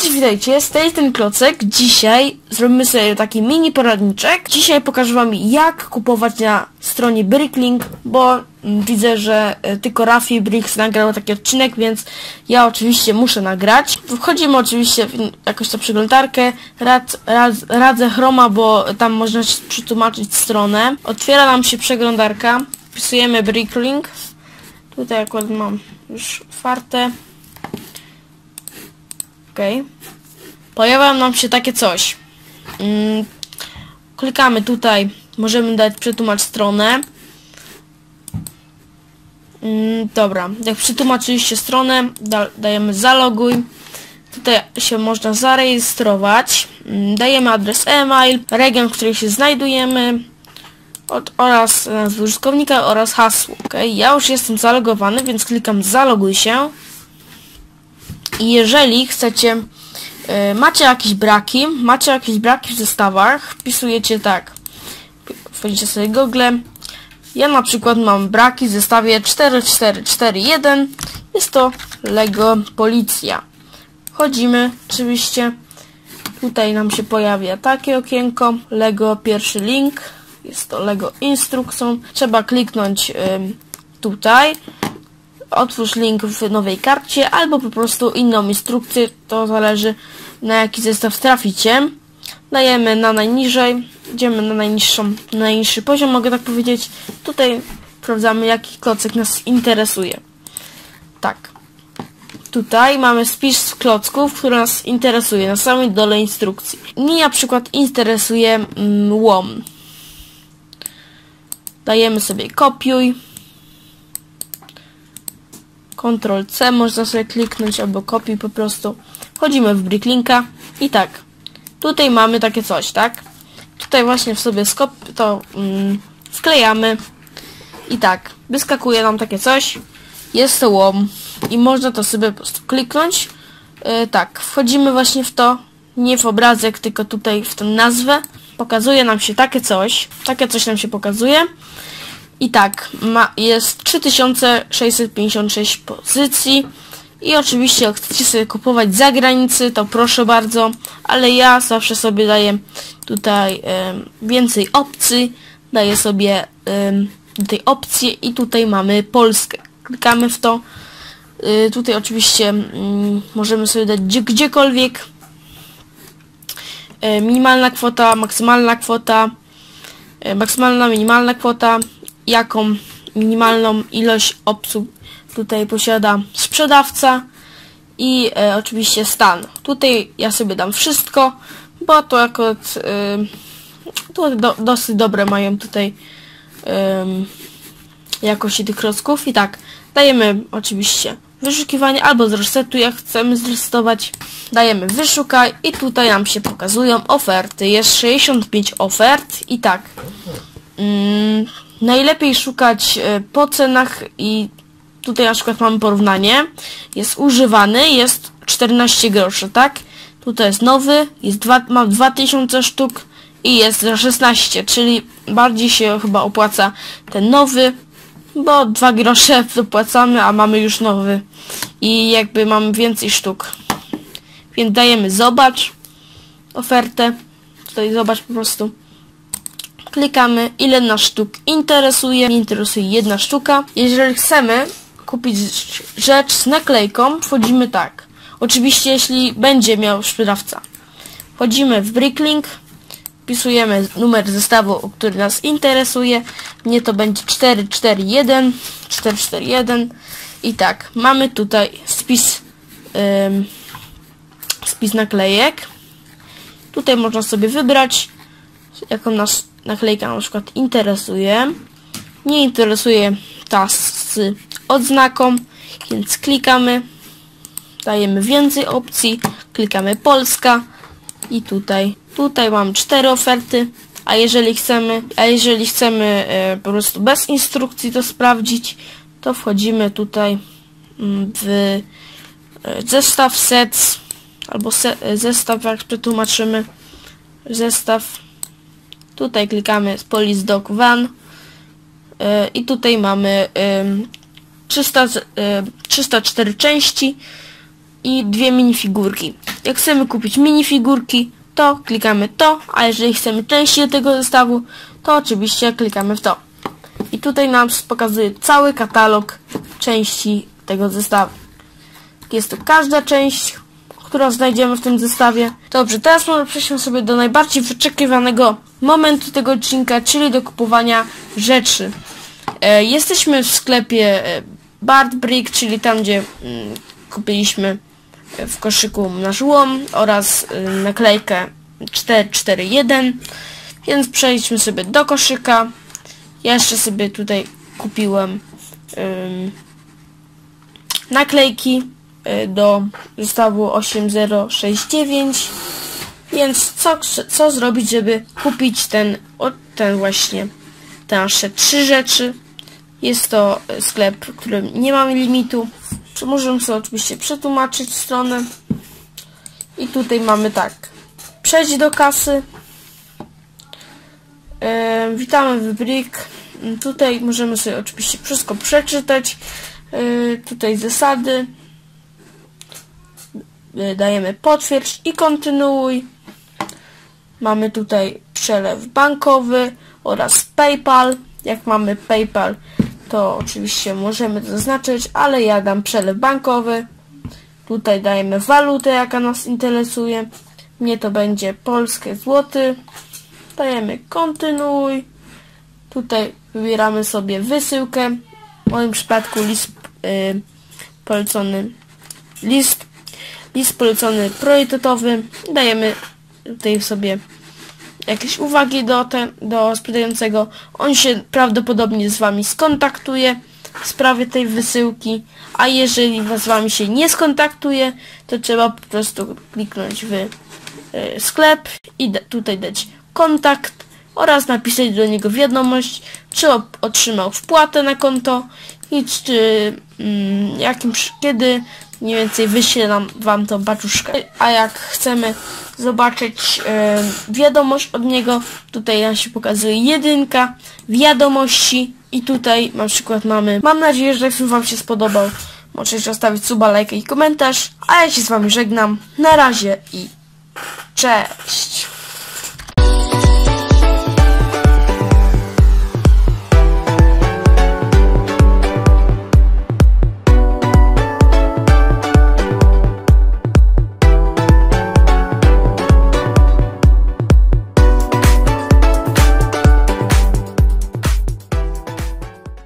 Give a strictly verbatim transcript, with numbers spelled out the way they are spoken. Cześć, witajcie, z tej ten Klocek. Dzisiaj zrobimy sobie taki mini poradniczek. Dzisiaj pokażę wam, jak kupować na stronie BrickLink, bo widzę, że tylko Rafi Bricks nagrał taki odcinek, więc ja oczywiście muszę nagrać. Wchodzimy oczywiście w jakąś tam przeglądarkę. Rad, rad, radzę Chroma, bo tam można przetłumaczyć stronę. Otwiera nam się przeglądarka. Wpisujemy BrickLink. Tutaj akurat mam już otwarte. Okay. Pojawia nam się takie coś. Mm, klikamy tutaj, możemy dać przetłumacz stronę. Mm, dobra, jak przetłumaczyliście stronę, da dajemy zaloguj. Tutaj się można zarejestrować. Mm, dajemy adres e-mail, region, w którym się znajdujemy od, oraz nazwę użytkownika oraz hasło. Okay. Ja już jestem zalogowany, więc klikam zaloguj się. I jeżeli chcecie, y, macie jakieś braki, macie jakieś braki w zestawach, wpisujecie tak, wchodzicie sobie Google, ja na przykład mam braki w zestawie cztery cztery cztery jeden, jest to LEGO Policja. Wchodzimy oczywiście, tutaj nam się pojawia takie okienko, LEGO pierwszy link, jest to LEGO instrukcją, trzeba kliknąć y, tutaj. Otwórz link w nowej karcie albo po prostu inną instrukcję, to zależy na jaki zestaw traficie. Dajemy na najniżej, idziemy na najniższą, najniższy poziom, mogę tak powiedzieć. Tutaj sprawdzamy, jaki klocek nas interesuje. Tak. Tutaj mamy spis klocków, który nas interesuje, na samej dole instrukcji. Mnie na przykład interesuje mm, łom. Dajemy sobie kopiuj. kontrol C można sobie kliknąć albo kopiuj po prostu. Wchodzimy w BrickLinka i tak. Tutaj mamy takie coś, tak? Tutaj właśnie w sobie skop to mm, wklejamy i tak. Wyskakuje nam takie coś. Jest to łom i można to sobie po prostu kliknąć. Yy, tak, wchodzimy właśnie w to. Nie w obrazek, tylko tutaj w tę nazwę. Pokazuje nam się takie coś. Takie coś nam się pokazuje. I tak, ma, jest trzy tysiące sześćset pięćdziesiąt sześć pozycji i oczywiście jak chcecie sobie kupować za granicy, to proszę bardzo, ale ja zawsze sobie daję tutaj y, więcej opcji, daję sobie y, tej opcji i tutaj mamy Polskę. Klikamy w to, y, tutaj oczywiście y, możemy sobie dać gdzie, gdziekolwiek, y, minimalna kwota, maksymalna kwota, y, maksymalna, minimalna kwota, jaką minimalną ilość obsług tutaj posiada sprzedawca i e, oczywiście stan. Tutaj ja sobie dam wszystko, bo to akurat e, to do, dosyć dobre mają tutaj e, jakości tych klocków. I tak, dajemy oczywiście wyszukiwanie albo zresetuj, jak chcemy zresetować. Dajemy wyszukaj i tutaj nam się pokazują oferty. Jest sześćdziesiąt pięć ofert i tak. Mm, Najlepiej szukać po cenach i tutaj na przykład mamy porównanie. Jest używany, jest czternaście groszy, tak? Tutaj jest nowy, jest dwa, ma dwa tysiące sztuk i jest za szesnaście, czyli bardziej się chyba opłaca ten nowy, bo dwa grosze dopłacamy, a mamy już nowy i jakby mamy więcej sztuk. Więc dajemy zobacz ofertę, tutaj zobacz po prostu. Klikamy, ile nas sztuk interesuje. Mnie interesuje jedna sztuka. Jeżeli chcemy kupić rzecz z naklejką, wchodzimy tak. Oczywiście, jeśli będzie miał sprzedawca. Wchodzimy w BrickLink, wpisujemy numer zestawu, który nas interesuje. Mnie to będzie cztery cztery jeden, cztery cztery jeden. I tak, mamy tutaj spis, ym, spis naklejek. Tutaj można sobie wybrać, jaką nas naklejka na przykład interesuje. Nie interesuje ta z odznaką, więc klikamy, dajemy więcej opcji, klikamy Polska i tutaj tutaj mam cztery oferty, a jeżeli chcemy, a jeżeli chcemy e, po prostu bez instrukcji to sprawdzić, to wchodzimy tutaj w zestaw sets albo se, zestaw, jak przetłumaczymy zestaw. Tutaj klikamy z Police Dog Van yy, i tutaj mamy yy, trzysta, yy, trzysta cztery części i dwie minifigurki. Jak chcemy kupić minifigurki, to klikamy to, a jeżeli chcemy części do tego zestawu, to oczywiście klikamy w to. I tutaj nam pokazuje cały katalog części tego zestawu. Jest to każda część, którą znajdziemy w tym zestawie. Dobrze, teraz może przejdźmy sobie do najbardziej wyczekiwanego momentu tego odcinka, czyli do kupowania rzeczy. E, jesteśmy w sklepie BartBrick, czyli tam, gdzie mm, kupiliśmy w koszyku nasz łom oraz y, naklejkę cztery cztery jeden. Więc przejdźmy sobie do koszyka. Ja jeszcze sobie tutaj kupiłem y, naklejki y, do zestawu osiem zero sześć dziewięć. Więc co, co zrobić, żeby kupić ten, o, ten właśnie te nasze trzy rzeczy? Jest to sklep, w którym nie mamy limitu. Możemy sobie oczywiście przetłumaczyć stronę. I tutaj mamy tak. Przejdź do kasy. Yy, witamy w Brick. Yy, tutaj możemy sobie oczywiście wszystko przeczytać. Yy, tutaj zasady. Yy, dajemy potwierdź i kontynuuj. Mamy tutaj przelew bankowy oraz PayPal. Jak mamy PayPal, to oczywiście możemy to zaznaczyć, ale ja dam przelew bankowy. Tutaj dajemy walutę, jaka nas interesuje. Mnie to będzie polskie złoty. Dajemy kontynuuj. Tutaj wybieramy sobie wysyłkę. W moim przypadku list yy, polecony. List, list polecony priorytetowy. Dajemy tutaj sobie jakieś uwagi do, te, do sprzedającego. On się prawdopodobnie z Wami skontaktuje w sprawie tej wysyłki, a jeżeli z Wami się nie skontaktuje, to trzeba po prostu kliknąć w y, sklep i da, tutaj dać kontakt oraz napisać do niego wiadomość, czy otrzymał wpłatę na konto i czy y, jakimś, kiedy mniej więcej wyśle nam, Wam tą paczuszkę. A jak chcemy zobaczyć yy, wiadomość od niego, tutaj nam się pokazuje jedynka, wiadomości i tutaj na przykład mamy. Mam nadzieję, że film Wam się spodobał. Możecie zostawić suba, lajka i komentarz. A ja się z Wami żegnam. Na razie i cześć!